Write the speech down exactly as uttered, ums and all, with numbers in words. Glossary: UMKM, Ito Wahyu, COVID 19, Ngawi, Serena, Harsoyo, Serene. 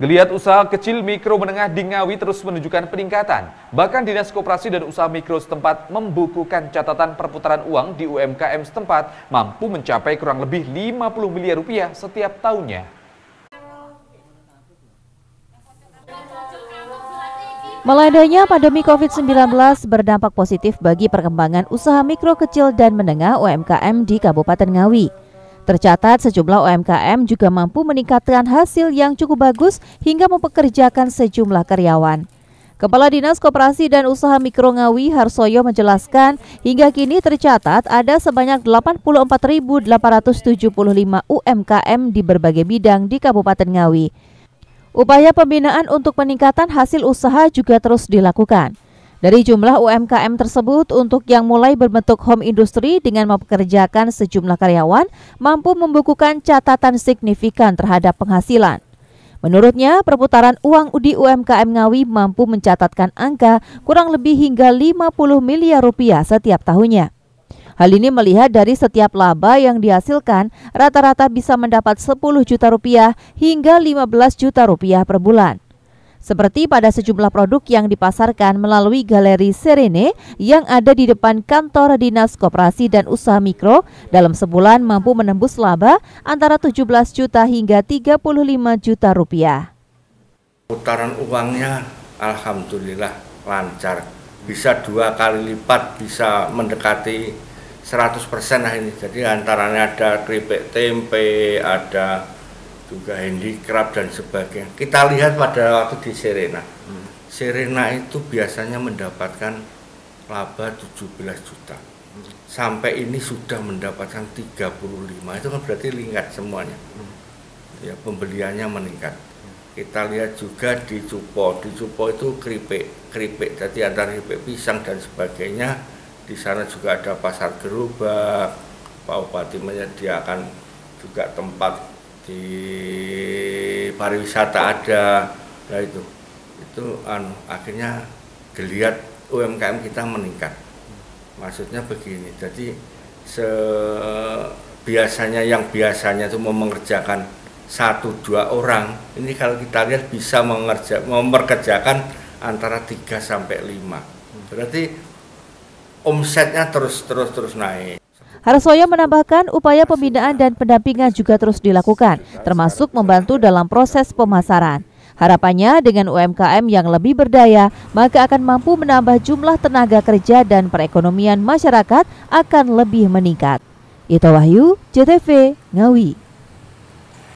Geliat usaha kecil mikro menengah di Ngawi terus menunjukkan peningkatan. Bahkan Dinas Koperasi dan Usaha Mikro setempat membukukan catatan perputaran uang di U M K M setempat mampu mencapai kurang lebih lima puluh miliar rupiah setiap tahunnya. Melandainya pandemi COVID sembilan belas berdampak positif bagi perkembangan usaha mikro kecil dan menengah U M K M di Kabupaten Ngawi. Tercatat sejumlah U M K M juga mampu meningkatkan hasil yang cukup bagus hingga mempekerjakan sejumlah karyawan. Kepala Dinas Koperasi dan Usaha Mikro Ngawi Harsoyo menjelaskan hingga kini tercatat ada sebanyak delapan puluh empat ribu delapan ratus tujuh puluh lima U M K M di berbagai bidang di Kabupaten Ngawi. Upaya pembinaan untuk peningkatan hasil usaha juga terus dilakukan. Dari jumlah U M K M tersebut, untuk yang mulai berbentuk home industry dengan mempekerjakan sejumlah karyawan, mampu membukukan catatan signifikan terhadap penghasilan. Menurutnya, perputaran uang di U M K M Ngawi mampu mencatatkan angka kurang lebih hingga lima puluh miliar rupiah setiap tahunnya. Hal ini melihat dari setiap laba yang dihasilkan, rata-rata bisa mendapat sepuluh juta rupiah hingga lima belas juta rupiah per bulan. Seperti pada sejumlah produk yang dipasarkan melalui galeri Serene yang ada di depan kantor Dinas Koperasi dan Usaha Mikro, dalam sebulan mampu menembus laba antara tujuh belas juta hingga tiga puluh lima juta rupiah. Putaran uangnya alhamdulillah lancar, bisa dua kali lipat, bisa mendekati seratus persen lah ini. Jadi antaranya ada keripik tempe, ada juga handicraft dan sebagainya. Kita lihat pada waktu di Serena. Hmm. Serena itu biasanya mendapatkan laba tujuh belas juta. Hmm. Sampai ini sudah mendapatkan tiga puluh lima. Itu kan berarti lingkat semuanya. Hmm. Ya, pembeliannya meningkat. Hmm. Kita lihat juga di Cupo. Di Cupo itu keripik, keripik. Jadi antara keripik pisang dan sebagainya. Di sana juga ada pasar gerobak. Pak Bupati menyediakan juga tempat di pariwisata ada, nah itu, itu anu, akhirnya geliat U M K M kita meningkat. Maksudnya begini, jadi biasanya yang biasanya itu mau mengerjakan satu dua orang, ini kalau kita lihat bisa mengerja, memperkerjakan antara tiga sampai lima. Berarti omsetnya terus terus terus naik. Harsoyo menambahkan upaya pembinaan dan pendampingan juga terus dilakukan, termasuk membantu dalam proses pemasaran. Harapannya dengan U M K M yang lebih berdaya, maka akan mampu menambah jumlah tenaga kerja dan perekonomian masyarakat akan lebih meningkat. Ito Wahyu, J T V, Ngawi.